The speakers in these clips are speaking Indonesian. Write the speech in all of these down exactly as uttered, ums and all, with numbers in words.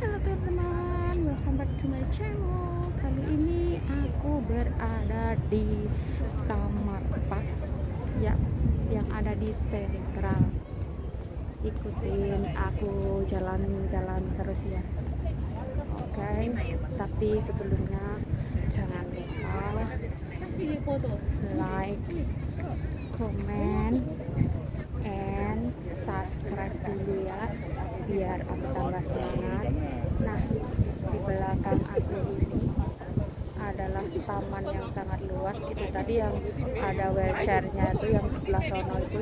Halo teman-teman, welcome back to my channel. Kali ini aku berada di Tamar Park ya, yang ada di Central. Ikutin aku jalan-jalan terus ya. Oke, okay. Tapi sebelumnya jangan lupa like, comment, and subscribe dulu ya, biar aku tambah semangat. Nah, di belakang aku ini adalah taman yang sangat luas. Itu tadi yang ada wheelchairnya itu yang sebelah sono itu,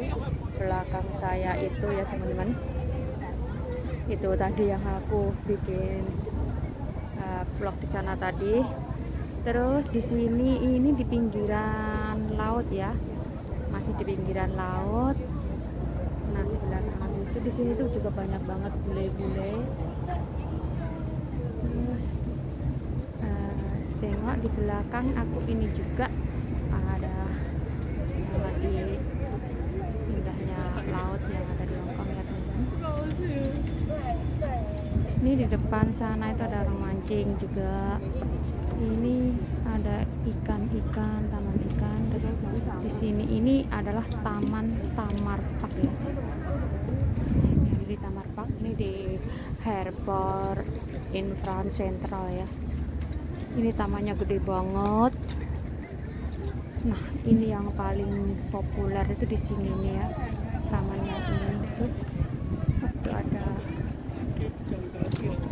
belakang saya itu ya teman-teman. Itu tadi yang aku bikin uh, vlog di sana tadi. Terus di sini ini di pinggiran laut ya, masih di pinggiran laut. Nah, di belakang itu di sini tuh juga banyak banget bule-bule. Terus uh, tengok di belakang aku ini juga ada uh, lagi indahnya laut yang ada di Hongkong ya teman-teman. Ini di depan sana itu ada orang mancing juga. Ini ada ikan-ikan, taman ikan. Terus di sini ini adalah taman Tamar Park ya. Ini di Tamar Park, ini di airport in France Central ya. Ini tamannya gede banget. Nah, ini yang paling populer itu di sini nih ya. Tamannya ini tuh ada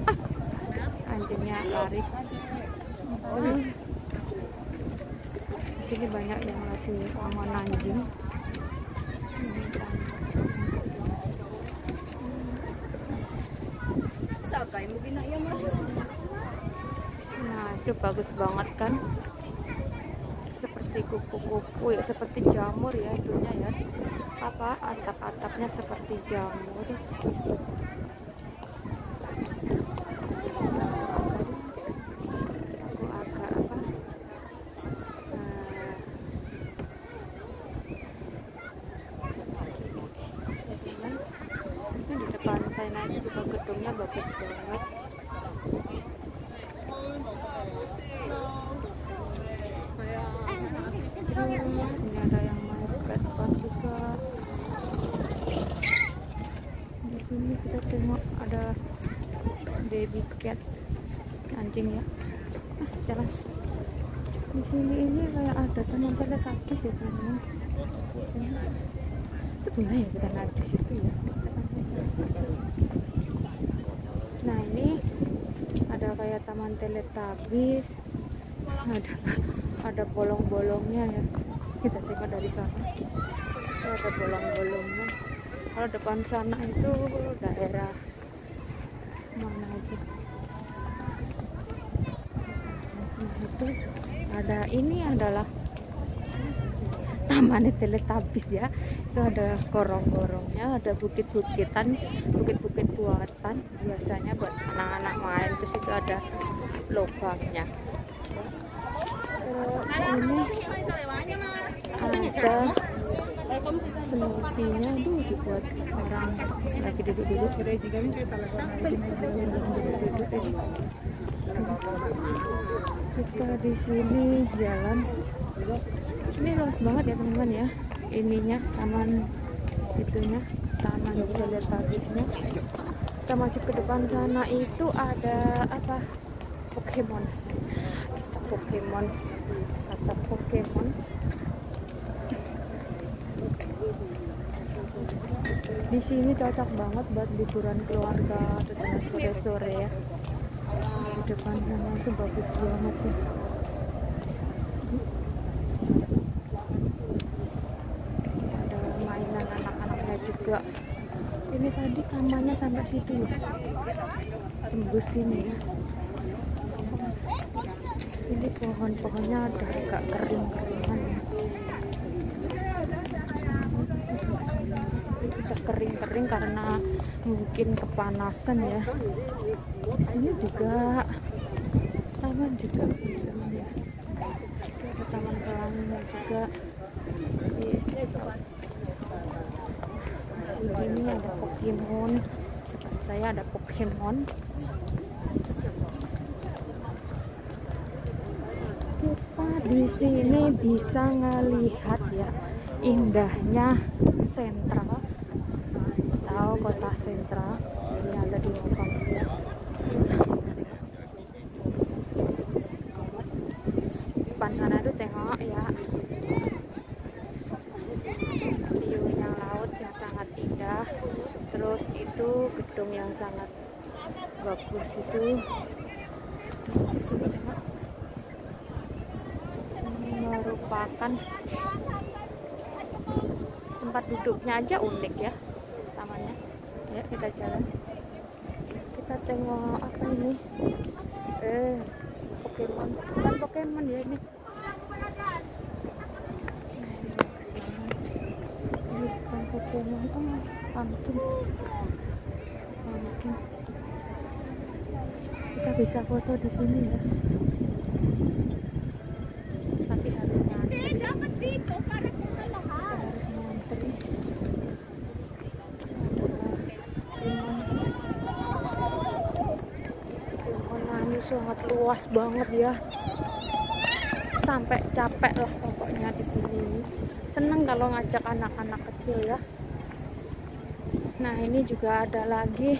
ah, anjingnya lari. Oh, sini banyak yang masih aman anjing. Nah, itu bagus banget kan? Seperti kupu-kupu ya, seperti jamur ya itunya ya. Apa atap-atapnya seperti jamur. Nah, ini juga gedungnya bagus banget. Ini ada yang main skateboard juga. Di sini kita tengok ada baby cat, anjing ya. Ah, jalan. Di sini ini kayak ada teman Teletubbies ya teman. Itu boleh ya kita naik ke situ ya. Nah, ini ada kayak taman Teletubbies, ada ada bolong-bolongnya ya, kita tengok dari sana. Itu ada bolong-bolongnya. Kalau depan sana itu daerah mana aja. Nah, itu ada, ini adalah taman Teletubbies ya. Itu ada gorong-gorongnya, ada bukit-bukitan, bukit-bukit buatan biasanya buat anak-anak main. Terus itu ada lubangnya. Terus ini ada smoothie-nya itu dibuat orang lagi duduk-duduk. Kita di sini jalan. Ini luas banget ya teman-teman ya, ininya taman itunya, taman Teletubbiesnya. Kita masuk ke depan sana itu ada apa? Pokemon. Kita Pokemon, kata Pokemon. Di sini cocok banget buat liburan keluarga sore-sore ya. Di depan sana itu bagus banget ya. Juga. Ini tadi tamannya sampai situ ya, tembus sini ya. Ini pohon-pohonnya udah agak kering-keringan ya. Ini udah kering-kering karena mungkin kepanasan ya. Di sini juga taman juga ya. Ada taman pelangi juga. Ini ada Pokemon, depan saya ada Pokemon. Kita di sini bisa ngelihat ya indahnya Central atau kota Central yang ada di Hongkong. Depan sana tuh tengok ya. View-nya laut yang sangat indah. Terus itu gedung yang sangat bagus itu. Merupakan tempat duduknya aja unik ya, tamannya. Ya kita jalan. Kita tengok apa ini? Eh, Pokemon. Bukan Pokemon ya ini. Ini bukan Pokemon. Oh, pumpkin. Pumpkin. Kita bisa foto di sini ya. Sangat luas banget ya, sampai capek lah pokoknya di sini. Seneng kalau ngajak anak-anak kecil ya. Nah ini juga ada lagi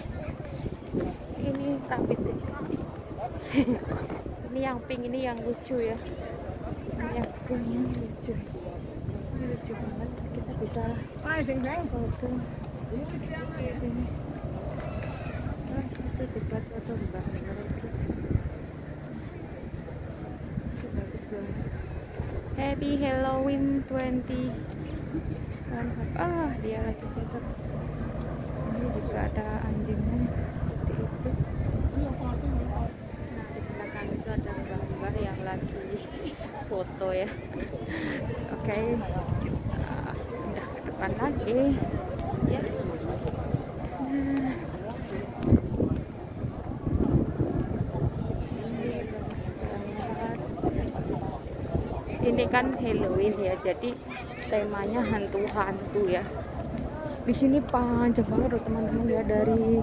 ini rabbit ini, ini yang pink, ini yang lucu ya, ini yang pink, ini lucu, ini lucu banget. Kita bisa foto ini. Nah, itu dekat atau Happy Halloween twenty. Ah, dia lagi tutup. Ini juga ada anjingnya seperti itu. Nah, di belakang itu ada gambar yang lagi foto ya. Oke, okay. Nah, udah ke depan lagi. Ya. Nah. Ini kan Halloween ya, jadi temanya hantu-hantu ya. Di sini panjang banget loh teman-teman ya, dari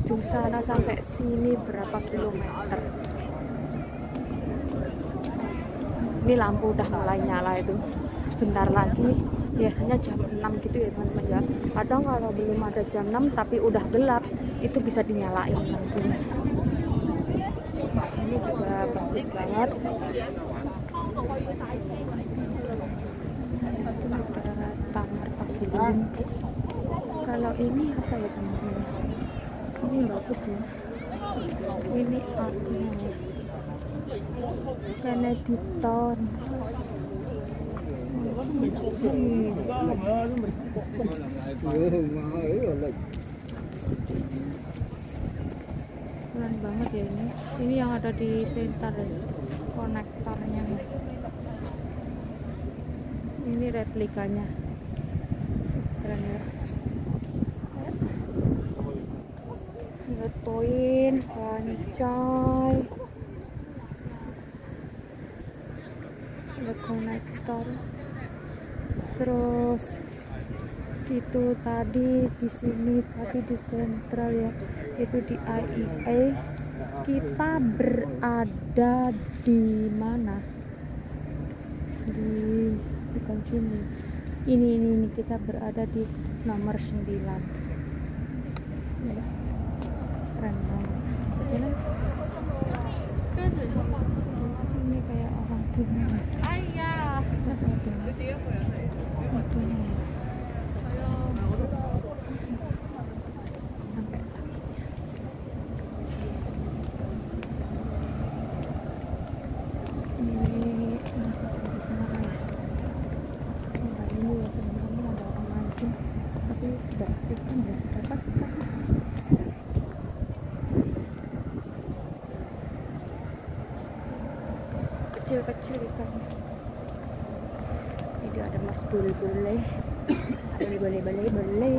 ujung sana sampai sini berapa kilometer. Ini lampu udah mulai nyala itu. Sebentar lagi, biasanya jam enam gitu ya teman-teman ya. Kadang kalau belum ada jam enam tapi udah gelap, itu bisa dinyalain nanti. Ini juga bagus banget. Tamar Park. Kalau ini apa ya teman-teman? Ini bagus ya. Ini artnya karena di ton. Keren banget ya ini. Ini yang ada di Central ya. Konektornya. Ini replikanya. Keren ya. Lihat poin, kancai. Ada konektor. Terus itu tadi di sini tadi di Central ya. Itu di I E A. Kita berada di mana? Di bukan sini. Ini ini ini kita berada di nomor sembilan. Ya. Keren banget. Jalan. Ini kayak orang tua. Ayah. Terus ada. Fotonya ya. Kecil-kecil ikannya. Ini ada mas bule-bule, bule-bule-bule.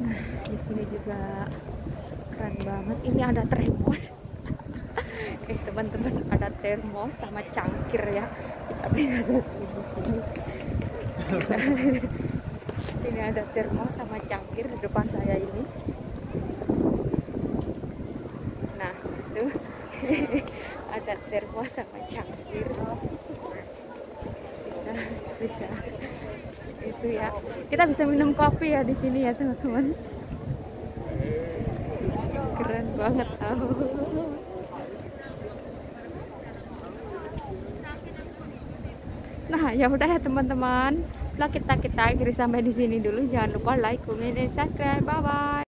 Nah, di sini juga keren banget. Ini ada termos. Eh teman-teman, ada termos sama cangkir ya. Kita bisa satu di sini. Ini ada termos sama cangkir di depan saya ini. Nah. itu ada termos sama cangkir, kita bisa itu ya, kita bisa minum kopi ya di sini ya teman-teman, keren banget tahu. Nah ya udah ya teman-teman, vlog kita kita akhiri sampai di sini dulu. Jangan lupa like, comment, dan subscribe. Bye bye.